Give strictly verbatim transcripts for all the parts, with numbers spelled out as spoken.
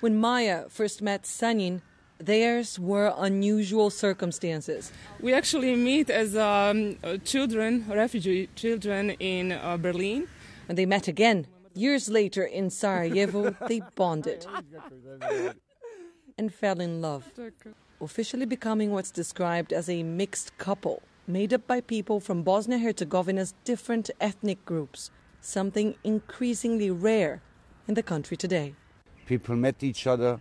When Maia first met Sanin, theirs were unusual circumstances. We actually meet as um, children, refugee children in uh, Berlin. And they met again. Years later in Sarajevo, they bonded and fell in love, officially becoming what's described as a mixed couple, made up by people from Bosnia-Herzegovina's different ethnic groups, something increasingly rare in the country today. People met each other,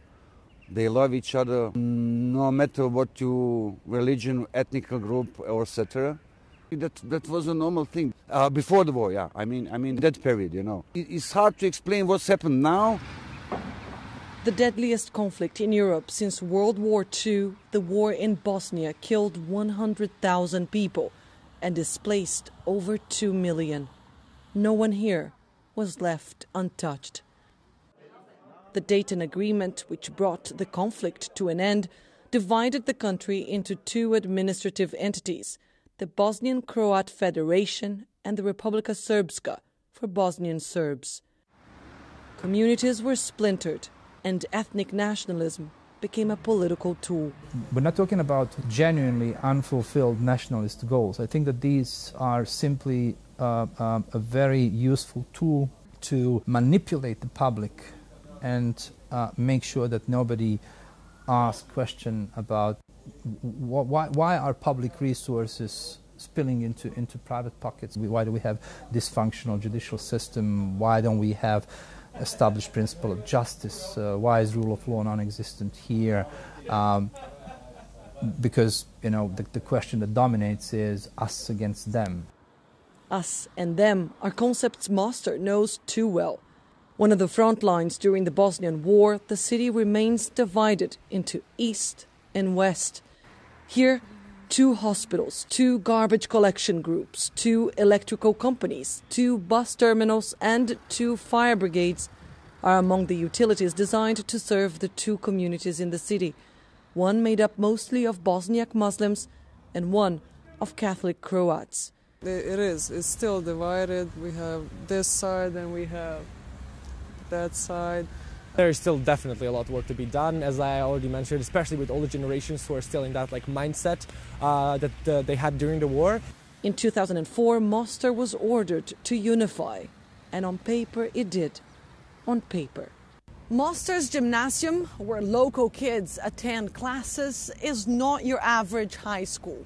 they love each other, no matter what you, religion, ethnic group, or et cetera. That, that was a normal thing. Uh, before the war, yeah, I mean, I mean that period, you know. It, it's hard to explain what's happened now. The deadliest conflict in Europe since World War Two, the war in Bosnia, killed one hundred thousand people and displaced over two million. No one here was left untouched. The Dayton Agreement, which brought the conflict to an end, divided the country into two administrative entities, the Bosnian Croat Federation and the Republika Srpska for Bosnian Serbs. Communities were splintered, and ethnic nationalism became a political tool. We're not talking about genuinely unfulfilled nationalist goals. I think that these are simply uh, um, a very useful tool to manipulate the public and uh, make sure that nobody asks questions about wh why, why are public resources spilling into, into private pockets. Why do we have dysfunctional judicial system? Why don't we have established principle of justice? Uh, why is rule of law non-existent here? Um, because, you know, the, the question that dominates is us against them. Us and them are concepts Mostar knows too well. One of the front lines during the Bosnian War, the city remains divided into east and west. Here, two hospitals, two garbage collection groups, two electrical companies, two bus terminals and two fire brigades are among the utilities designed to serve the two communities in the city, one made up mostly of Bosniak Muslims and one of Catholic Croats. It is. It's still divided. We have this side and we have that side. There is still definitely a lot of work to be done, as I already mentioned, especially with older generations who are still in that like mindset uh, that uh, they had during the war. In two thousand four, Mostar was ordered to unify, and on paper it did. On paper. Mostar's gymnasium, where local kids attend classes, is not your average high school.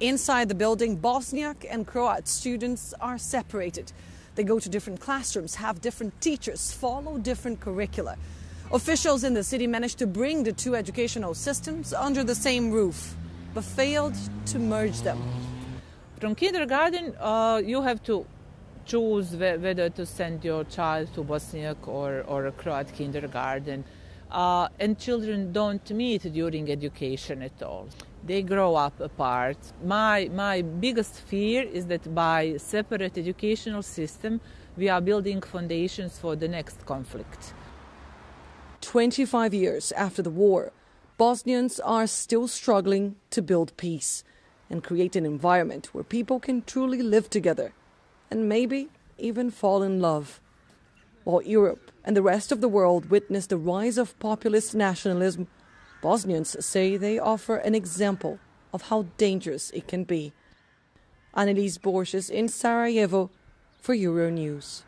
Inside the building, Bosniak and Croat students are separated. They go to different classrooms, have different teachers, follow different curricula. Officials in the city managed to bring the two educational systems under the same roof, but failed to merge them. From kindergarten, uh, you have to choose whether to send your child to Bosniak or, or a Croat kindergarten. Uh, and children don't meet during education at all. They grow up apart. My, my biggest fear is that by separate educational system, we are building foundations for the next conflict. twenty-five years after the war, Bosnians are still struggling to build peace and create an environment where people can truly live together and maybe even fall in love. While Europe and the rest of the world witnessed the rise of populist nationalism, Bosnians say they offer an example of how dangerous it can be. Annelies Borges in Sarajevo for Euronews.